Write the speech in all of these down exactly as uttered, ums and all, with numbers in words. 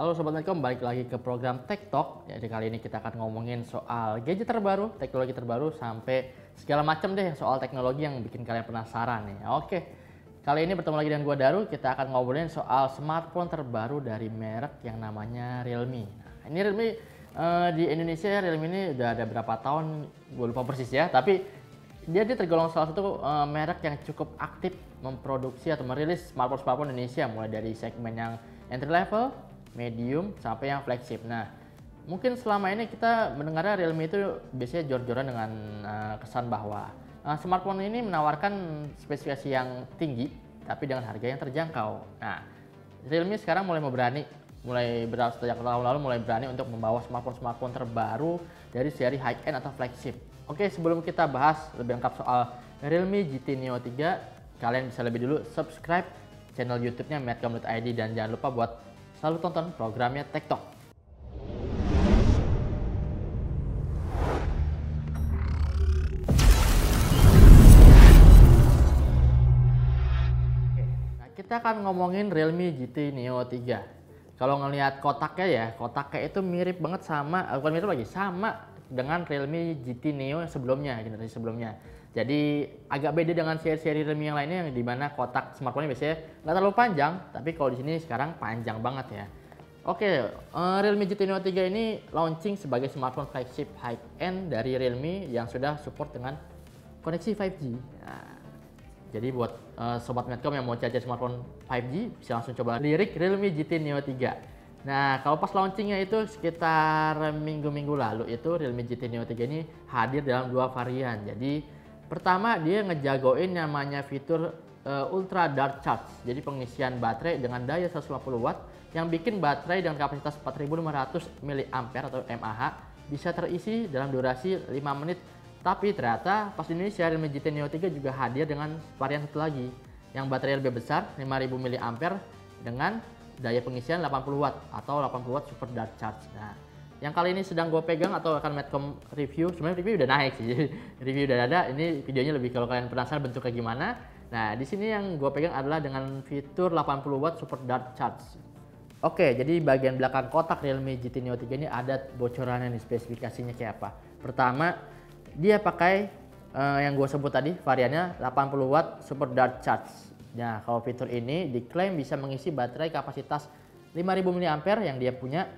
Halo Sobat Medcom, balik lagi ke program Tek-Tok. Jadi kali ini kita akan ngomongin soal gadget terbaru, teknologi terbaru, sampai segala macam deh soal teknologi yang bikin kalian penasaran nih. Oke, kali ini bertemu lagi dengan gue Daru, kita akan ngobrolin soal smartphone terbaru dari merek yang namanya Realme. Nah, ini Realme eh, di Indonesia, Realme ini udah ada berapa tahun, gue lupa persis ya, tapi dia, dia tergolong salah satu eh, merek yang cukup aktif memproduksi atau merilis smartphone-smartphone Indonesia, mulai dari segmen yang entry level, medium, sampai yang flagship. Nah, mungkin selama ini kita mendengar Realme itu biasanya jor-joran dengan uh, kesan bahwa uh, smartphone ini menawarkan spesifikasi yang tinggi, tapi dengan harga yang terjangkau. Nah, Realme sekarang mulai berani, mulai berapa sejak tahun lalu mulai berani untuk membawa smartphone-smartphone terbaru dari seri high-end atau flagship. Oke, sebelum kita bahas lebih lengkap soal Realme G T Neo tiga, kalian bisa lebih dulu subscribe channel YouTube-nya medcom dot i d dan jangan lupa buat selalu tonton programnya Tek-Tok. Nah, kita akan ngomongin Realme G T Neo tiga. Kalau ngelihat kotaknya ya, kotaknya itu mirip banget sama, bukan mirip lagi, sama dengan Realme G T Neo yang sebelumnya, generasi sebelumnya. Jadi agak beda dengan seri-seri Realme yang lainnya, yang dimana kotak smartphone-nya biasanya nggak terlalu panjang, tapi kalau di sini sekarang panjang banget ya. Oke, uh, Realme G T Neo tiga ini launching sebagai smartphone flagship high-end dari Realme yang sudah support dengan koneksi five G. Nah, jadi buat uh, Sobat Medcom yang mau cari smartphone five G, bisa langsung coba lirik Realme G T Neo tiga. Nah, kalau pas launchingnya itu sekitar minggu-minggu lalu itu Realme G T Neo tiga ini hadir dalam dua varian. Jadi pertama dia ngejagoin namanya fitur uh, Ultra Dark Charge. Jadi pengisian baterai dengan daya seratus lima puluh watt yang bikin baterai dengan kapasitas empat ribu lima ratus miliampere atau M A H bisa terisi dalam durasi lima menit. Tapi ternyata pas di Indonesia Realme G T Neo tiga juga hadir dengan varian satu lagi yang baterai lebih besar lima ribu miliampere dengan daya pengisian delapan puluh watt atau delapan puluh watt super dark charge. Nah, yang kali ini sedang gue pegang atau akan Medcom review, sebenarnya review udah naik sih, review udah ada. Ini videonya lebih kalau kalian penasaran bentuknya gimana. Nah, di sini yang gue pegang adalah dengan fitur delapan puluh watt super dark charge. Oke, jadi bagian belakang kotak Realme G T Neo tiga ini ada bocorannya nih, spesifikasinya kayak apa. Pertama, dia pakai eh, yang gue sebut tadi variannya delapan puluh watt super dark charge. Nah, kalau fitur ini diklaim bisa mengisi baterai kapasitas lima ribu miliampere yang dia punya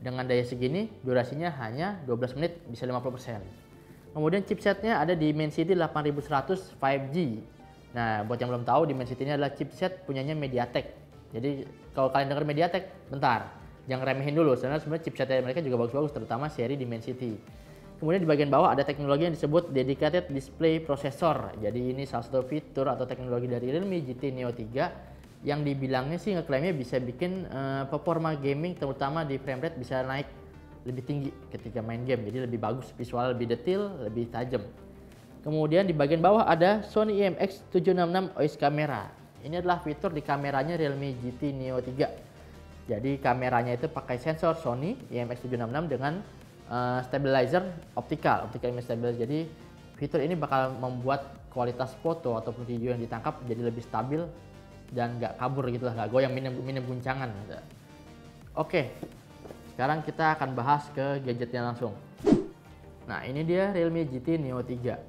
dengan daya segini, durasinya hanya dua belas menit, bisa lima puluh persen. Kemudian chipsetnya ada Dimensity delapan ribu seratus lima G. Nah, buat yang belum tahu, Dimensity ini adalah chipset punyanya MediaTek. Jadi kalau kalian dengar MediaTek, bentar, jangan remehin dulu. Sebenarnya sebenarnya chipsetnya mereka juga bagus-bagus, terutama seri Dimensity. Kemudian di bagian bawah ada teknologi yang disebut Dedicated Display Processor. Jadi ini salah satu fitur atau teknologi dari Realme G T Neo tiga yang dibilangnya sih ngeklaimnya bisa bikin uh, performa gaming terutama di frame rate bisa naik lebih tinggi ketika main game. Jadi lebih bagus, visual lebih detail, lebih tajam. Kemudian di bagian bawah ada Sony I M X tujuh enam enam O I S Camera. Ini adalah fitur di kameranya Realme G T Neo tiga. Jadi kameranya itu pakai sensor Sony I M X tujuh enam enam dengan Uh, stabilizer optical, optical image stabilizer. Jadi fitur ini bakal membuat kualitas foto ataupun video yang ditangkap jadi lebih stabil dan nggak kabur gitulah, nggak goyang, minim minim guncangan. Gitu. Oke, sekarang kita akan bahas ke gadgetnya langsung. Nah, ini dia Realme G T Neo tiga.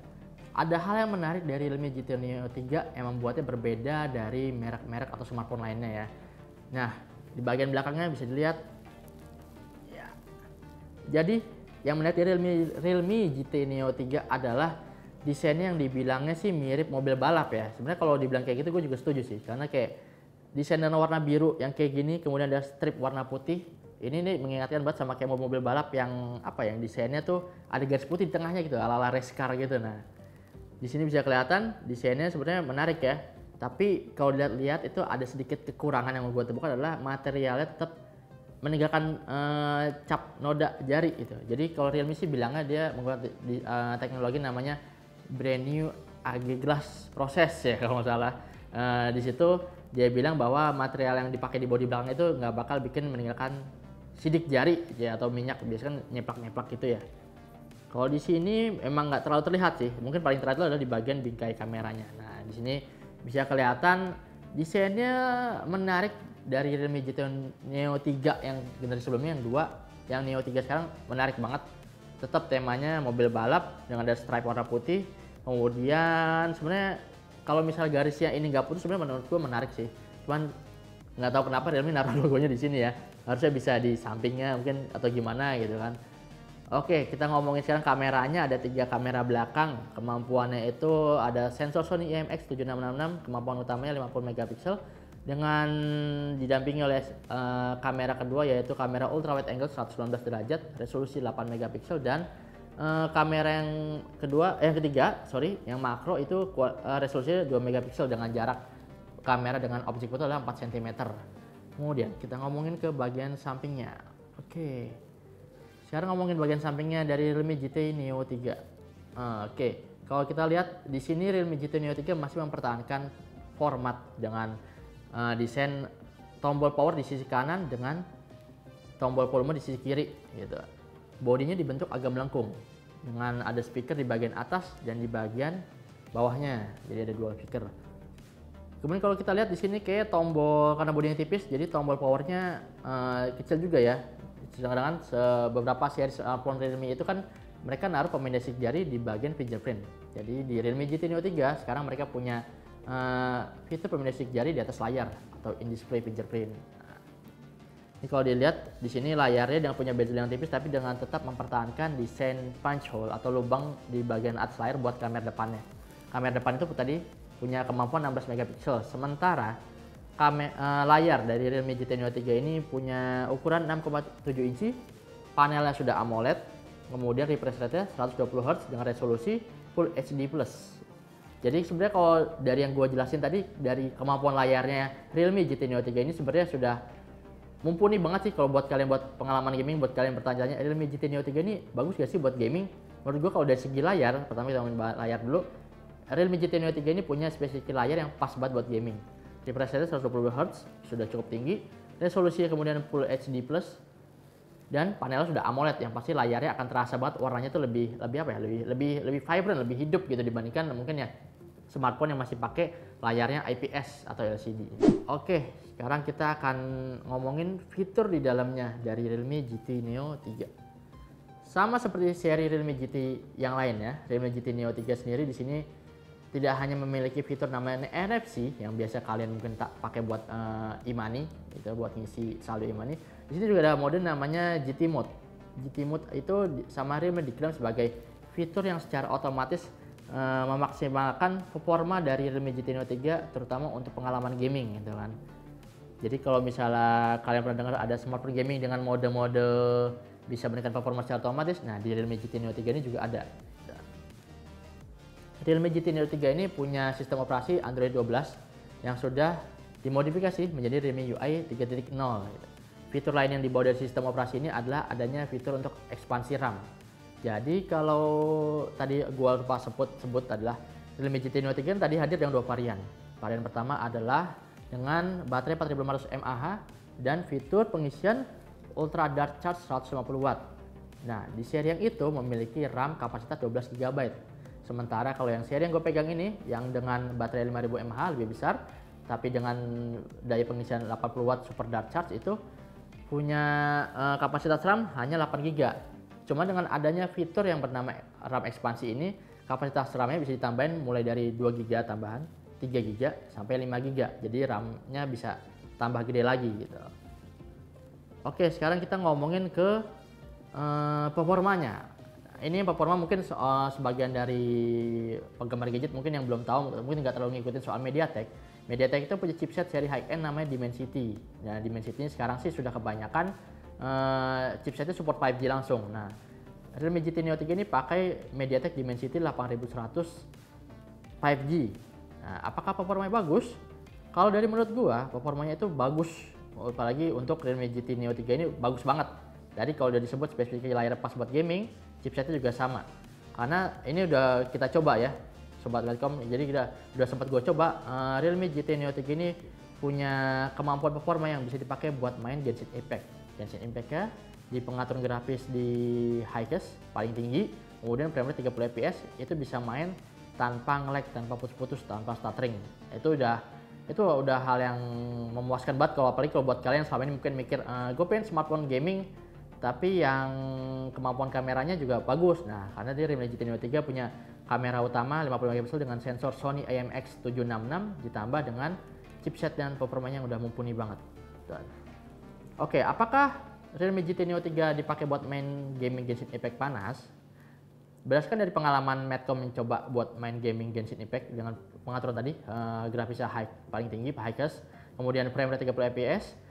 Ada hal yang menarik dari Realme G T Neo tiga yang membuatnya berbeda dari merek-merek atau smartphone lainnya ya. Nah, di bagian belakangnya bisa dilihat. Jadi yang menarik dari Realme, Realme G T Neo tiga adalah desainnya yang dibilangnya sih mirip mobil balap ya. Sebenarnya kalau dibilang kayak gitu gue juga setuju sih, karena kayak desain warna biru yang kayak gini, kemudian ada strip warna putih. Ini nih mengingatkan banget sama kayak mobil-mobil balap yang apa yang desainnya tuh ada garis putih di tengahnya gitu, ala-ala race car gitu. Nah, di sini bisa kelihatan desainnya sebenarnya menarik ya. Tapi kalau dilihat-lihat itu ada sedikit kekurangan yang gue temukan adalah materialnya tetap meninggalkan uh, cap noda jari itu. Jadi kalau Realme sih bilangnya dia menggunakan di, uh, teknologi namanya brand new A G glass process ya kalau nggak salah. Uh, di situ dia bilang bahwa material yang dipakai di bodi belakang itu nggak bakal bikin meninggalkan sidik jari ya, atau minyak biasanya kan nyeplak-nyeplak gitu ya. Kalau di sini emang nggak terlalu terlihat sih. Mungkin paling terlihat adalah di bagian bingkai kameranya. Nah, di sini bisa kelihatan desainnya menarik dari Realme G T Neo tiga yang generasi sebelumnya, yang dua, yang Neo tiga sekarang menarik banget. Tetap temanya mobil balap dengan ada stripe warna putih. Kemudian sebenarnya kalau misal garisnya ini nggak putus, sebenarnya menurut gue menarik sih. Cuman nggak tahu kenapa Realme naruh logonya di sini ya. Harusnya bisa di sampingnya mungkin atau gimana gitu kan. Oke, kita ngomongin sekarang kameranya. Ada tiga kamera belakang. Kemampuannya itu ada sensor Sony I M X tujuh enam enam enam, kemampuan utamanya lima puluh megapiksel, dengan didampingi oleh uh, kamera kedua, yaitu kamera ultra wide angle seratus sembilan belas derajat, resolusi delapan megapiksel, dan uh, kamera yang kedua eh, yang ketiga, sorry, yang makro itu uh, resolusinya dua megapiksel dengan jarak kamera dengan objek foto adalah empat sentimeter. Kemudian kita ngomongin ke bagian sampingnya. Oke. Sekarang ngomongin bagian sampingnya dari Realme G T Neo tiga. Oke, okay. Kalau kita lihat di sini Realme G T Neo tiga masih mempertahankan format dengan uh, desain tombol power di sisi kanan dengan tombol volume di sisi kiri gitu. Bodinya dibentuk agak melengkung dengan ada speaker di bagian atas dan di bagian bawahnya. Jadi ada dua speaker. Kemudian kalau kita lihat di sini kayak tombol, karena bodinya tipis jadi tombol powernya uh, kecil juga ya. Sedangkan beberapa series phone Realme itu kan mereka naruh pemindai jari di bagian fingerprint. Jadi di Realme G T Neo tiga sekarang mereka punya uh, fitur pemindai jari di atas layar atau in display fingerprint. Nah, ini kalau dilihat di sini layarnya dengan punya bezel yang tipis tapi dengan tetap mempertahankan desain punch hole atau lubang di bagian atas layar buat kamera depannya. Kamera depan itu tadi punya kemampuan enam belas megapiksel, sementara Kame, uh, layar dari Realme G T Neo tiga ini punya ukuran enam koma tujuh inci, panelnya sudah AMOLED, kemudian refresh rate-nya seratus dua puluh hertz dengan resolusi Full H D plus. Jadi sebenarnya kalau dari yang gue jelasin tadi, dari kemampuan layarnya Realme G T Neo tiga ini sebenarnya sudah mumpuni banget sih kalau buat kalian buat pengalaman gaming, buat kalian bertanya-tanya Realme G T Neo tiga ini bagus gak sih buat gaming? Menurut gue kalau dari segi layar, pertama kita ngomongin layar dulu, Realme G T Neo tiga ini punya spesifik layar yang pas banget buat gaming. Refresh rate seratus dua puluh hertz sudah cukup tinggi, resolusinya kemudian Full H D plus, dan panelnya sudah AMOLED yang pasti layarnya akan terasa banget warnanya tuh lebih lebih apa ya lebih lebih lebih vibrant, lebih hidup gitu dibandingkan mungkin ya smartphone yang masih pakai layarnya I P S atau L C D. Oke, sekarang kita akan ngomongin fitur di dalamnya dari Realme G T Neo tiga. Sama seperti seri Realme G T yang lainnya, Realme G T Neo tiga sendiri di sini tidak hanya memiliki fitur namanya N F C yang biasa kalian mungkin tak pakai buat uh, e-money, itu buat ngisi saldo e-money. Di sini juga ada mode namanya G T Mode. G T Mode itu sama Realme diklaim sebagai fitur yang secara otomatis uh, memaksimalkan performa dari Realme G T Neo tiga, terutama untuk pengalaman gaming gitu kan. Jadi kalau misalnya kalian pernah dengar ada smartphone gaming dengan mode-mode bisa meningkatkan performa secara otomatis, nah di Realme G T Neo tiga ini juga ada. Realme G T Neo tiga ini punya sistem operasi Android dua belas yang sudah dimodifikasi menjadi Realme U I tiga titik nol. Fitur lain yang dibawa dari sistem operasi ini adalah adanya fitur untuk ekspansi RAM. Jadi kalau tadi gua lupa sebut-sebut adalah Realme G T Neo tiga tadi hadir dengan dua varian. Varian pertama adalah dengan baterai empat ribu lima ratus mAh dan fitur pengisian Ultra Dark Charge seratus lima puluh watt. Nah, di seri yang itu memiliki RAM kapasitas dua belas giga byte. Sementara kalau yang seri yang gue pegang ini, yang dengan baterai lima ribu mAh lebih besar, tapi dengan daya pengisian delapan puluh watt Super Dark Charge itu punya uh, kapasitas RAM hanya delapan giga byte. Cuma dengan adanya fitur yang bernama RAM ekspansi ini, kapasitas RAM-nya bisa ditambahin mulai dari dua giga byte tambahan, tiga giga byte, sampai lima giga byte. Jadi RAM-nya bisa tambah gede lagi gitu. Oke, sekarang kita ngomongin ke uh, performanya. Ini performa mungkin uh, sebagian dari penggemar gadget mungkin yang belum tahu, mungkin nggak terlalu ngikutin soal MediaTek. MediaTek itu punya chipset seri high-end namanya Dimensity. Nah, Dimensity sekarang sih sudah kebanyakan uh, chipsetnya support lima G langsung. Nah, Realme G T Neo tiga ini pakai MediaTek Dimensity delapan ribu seratus lima G. Nah, apakah performanya bagus? Kalau dari menurut gua, performanya itu bagus. Apalagi untuk Realme G T Neo tiga ini bagus banget. Jadi kalau udah disebut spesifikasi layar pas buat gaming, chipsetnya juga sama. Karena ini udah kita coba ya, sobat medcom. Jadi kita udah sempat gue coba uh, Realme G T Neo tiga ini punya kemampuan performa yang bisa dipakai buat main Genshin Impact. Genshin Impact-nya di pengaturan grafis di highest paling tinggi, kemudian frame rate tiga puluh fps itu bisa main tanpa nge-lag, tanpa putus-putus, tanpa stuttering. Itu udah itu udah hal yang memuaskan banget, kalau apalagi kalau buat kalian selama ini mungkin mikir e, gue pengen smartphone gaming tapi yang kemampuan kameranya juga bagus. Nah, karena dia Realme G T Neo tiga punya kamera utama lima puluh lima megapiksel dengan sensor Sony I M X tujuh enam enam ditambah dengan chipset dan performanya yang udah mumpuni banget. Oke, apakah Realme G T Neo tiga dipakai buat main gaming Genshin Impact panas? Berdasarkan dari pengalaman Medcom mencoba buat main gaming Genshin Impact dengan pengaturan tadi, uh, grafisnya high, paling tinggi, highest, kemudian frame rate tiga puluh fps.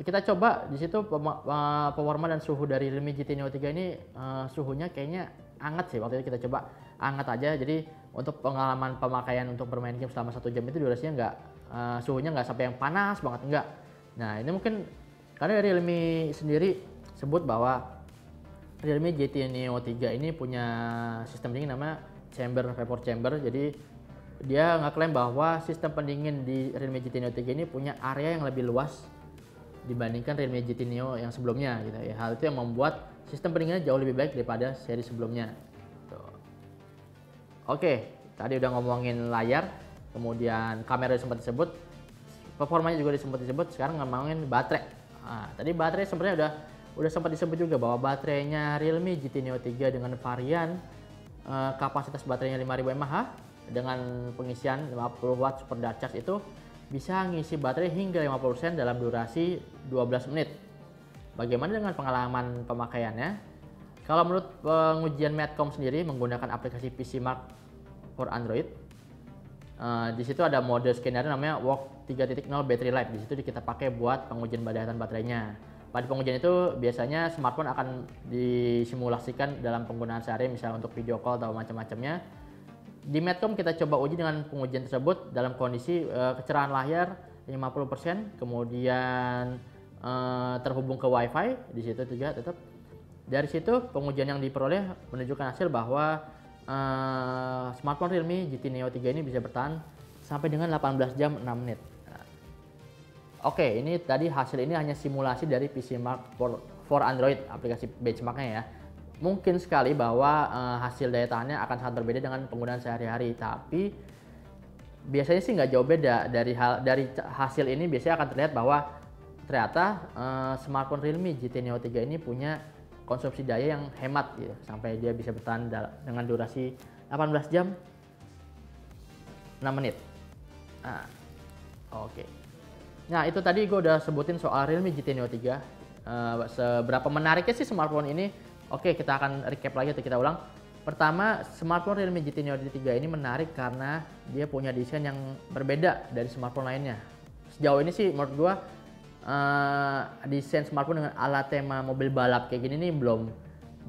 Kita coba di situ uh, performa dan suhu dari Realme G T Neo tiga ini, uh, suhunya kayaknya hangat sih. Waktu itu kita coba hangat aja. Jadi untuk pengalaman pemakaian untuk bermain game selama satu jam itu durasinya nggak, uh, suhunya nggak sampai yang panas banget, enggak. Nah, ini mungkin karena dari Realme sendiri sebut bahwa Realme G T Neo tiga ini punya sistem pendingin namanya chamber, vapor chamber. Jadi dia ngeklaim bahwa sistem pendingin di Realme G T Neo tiga ini punya area yang lebih luas dibandingkan Realme G T Neo yang sebelumnya gitu ya. Hal itu yang membuat sistem pendinginnya jauh lebih baik daripada seri sebelumnya. Tuh. Oke, tadi udah ngomongin layar, kemudian kamera sempat disebut, performanya juga sempat disebut. Sekarang ngomongin baterai. Nah, tadi baterai sebenarnya udah Udah sempat disebut juga bahwa baterainya Realme G T Neo tiga dengan varian uh, kapasitas baterainya lima ribu mAh dengan pengisian lima puluh watt super dark charge itu bisa ngisi baterai hingga lima puluh persen dalam durasi dua belas menit. Bagaimana dengan pengalaman pemakaiannya? Kalau menurut pengujian Medcom sendiri menggunakan aplikasi P C Mark for Android, uh, di situ ada mode skenario namanya Walk tiga titik nol Battery Life. Di situ kita pakai buat pengujian badahatan baterainya. Pada pengujian itu biasanya smartphone akan disimulasikan dalam penggunaan sehari, misalnya untuk video call atau macam-macamnya. Di Medcom kita coba uji dengan pengujian tersebut dalam kondisi e, kecerahan layar lima puluh persen, kemudian e, terhubung ke WiFi di situ juga tetap. Dari situ pengujian yang diperoleh menunjukkan hasil bahwa e, smartphone Realme G T Neo tiga ini bisa bertahan sampai dengan delapan belas jam enam menit. Oke, ini tadi hasil ini hanya simulasi dari P C Mark for, for Android, aplikasi benchmarknya ya. Mungkin sekali bahwa e, hasil daya tahannya akan sangat berbeda dengan penggunaan sehari-hari, tapi biasanya sih nggak jauh beda dari hal, dari hasil ini biasanya akan terlihat bahwa ternyata e, smartphone Realme G T Neo tiga ini punya konsumsi daya yang hemat gitu, sampai dia bisa bertahan dengan durasi delapan belas jam enam menit. Nah, oke. Nah, itu tadi gue udah sebutin soal Realme G T Neo tiga. Uh, seberapa menariknya sih smartphone ini? Oke, kita akan recap lagi atau kita ulang. Pertama, smartphone Realme G T Neo tiga ini menarik karena dia punya desain yang berbeda dari smartphone lainnya. Sejauh ini sih menurut gue, uh, desain smartphone dengan ala tema mobil balap kayak gini nih belum,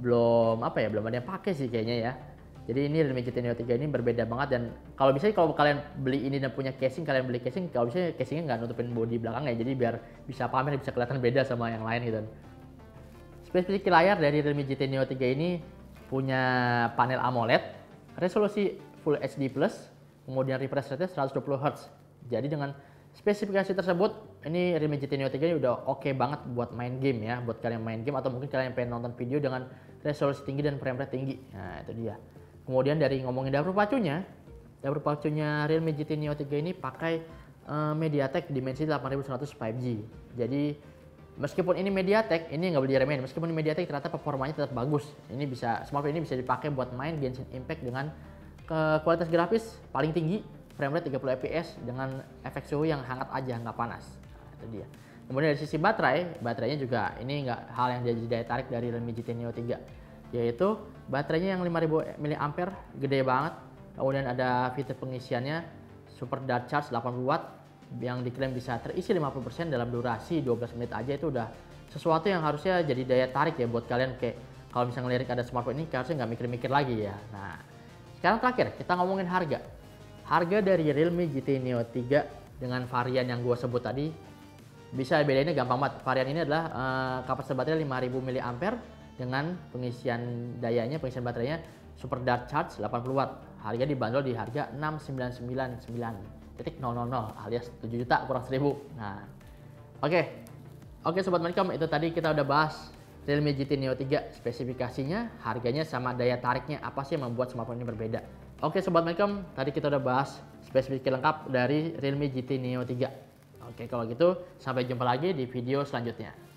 belum apa ya, belum ada yang pakai sih kayaknya ya. Jadi ini Realme G T Neo tiga ini berbeda banget, dan kalau bisa kalau kalian beli ini dan punya casing, kalian beli casing, kalau bisa casingnya nggak nutupin bodi belakang ya, jadi biar bisa pamer, bisa kelihatan beda sama yang lain gitu. Spesifik layar dari Realme G T Neo tiga ini punya panel AMOLED, resolusi Full H D plus, kemudian refresh rate seratus dua puluh hertz. Jadi dengan spesifikasi tersebut, ini Realme G T Neo tiga ini udah oke okay banget buat main game ya, buat kalian main game atau mungkin kalian pengen nonton video dengan resolusi tinggi dan frame rate tinggi. Nah, itu dia. Kemudian dari ngomongin dapur pacunya, dapur pacunya Realme G T Neo tiga ini pakai uh, MediaTek Dimensity delapan ribu seratus lima G. Jadi meskipun ini MediaTek, ini nggak boleh diremehin. Meskipun ini MediaTek, ternyata performanya tetap bagus. Ini bisa, smartphone ini bisa dipakai buat main Genshin Impact dengan ke kualitas grafis paling tinggi, frame rate tiga puluh fps dengan efek suhu yang hangat aja, nggak panas. Nah, itu dia. Kemudian dari sisi baterai, baterainya juga ini nggak hal yang jadi daya tarik dari Realme G T Neo tiga. Yaitu baterainya yang lima ribu mAh, gede banget. Kemudian ada fitur pengisiannya super dark charge delapan puluh watt yang diklaim bisa terisi lima puluh persen dalam durasi dua belas menit aja. Itu udah sesuatu yang harusnya jadi daya tarik ya buat kalian, kayak kalau misalnya ngelirik ada smartphone ini harusnya nggak mikir-mikir lagi ya. Nah, sekarang terakhir kita ngomongin harga. Harga dari Realme G T Neo tiga dengan varian yang gua sebut tadi bisa bedainnya gampang banget. Varian ini adalah uh, kapasitas baterai lima ribu mAh dengan pengisian dayanya, pengisian baterainya super dark charge delapan puluh watt. Harga dibanderol di harga enam sembilan sembilan sembilan nol nol nol alias tujuh juta kurang seribu. Nah, oke. Okay. Oke okay, sobat Medcom, itu tadi kita udah bahas Realme G T Neo tiga, spesifikasinya, harganya sama daya tariknya, apa sih yang membuat smartphone ini berbeda. Oke Sobat Medcom, tadi kita udah bahas spesifikasi lengkap dari Realme G T Neo tiga. Oke kalau gitu, sampai jumpa lagi di video selanjutnya.